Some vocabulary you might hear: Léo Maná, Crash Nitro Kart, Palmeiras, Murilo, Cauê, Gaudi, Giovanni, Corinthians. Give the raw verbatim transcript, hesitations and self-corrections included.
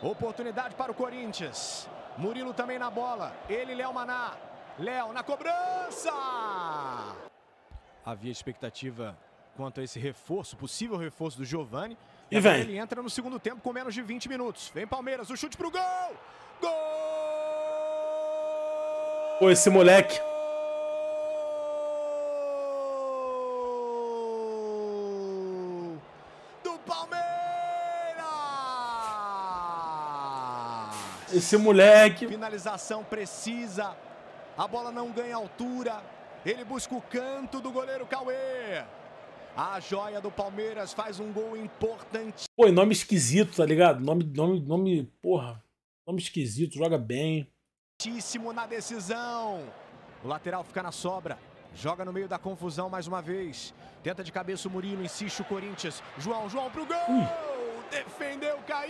Oportunidade para o Corinthians. Murilo também na bola. Ele, Léo Maná. Léo na cobrança! Havia expectativa quanto a esse reforço, possível reforço do Giovanni. E vem. Ele entra no segundo tempo com menos de vinte minutos. Vem Palmeiras, o chute pro gol! Gol! Pô, esse moleque. Gol! Do Palmeiras! Esse moleque. Finalização precisa. A bola não ganha altura. Ele busca o canto do goleiro Cauê. A joia do Palmeiras faz um gol importante. Pô, nome esquisito, tá ligado? Nome, nome, nome, porra. Nome esquisito, joga bem. Altíssimo na decisão. O lateral fica na sobra. Joga no meio da confusão mais uma vez. Tenta de cabeça o Murilo, insiste o Corinthians. João, João pro gol! Ui. Defendeu, caiu.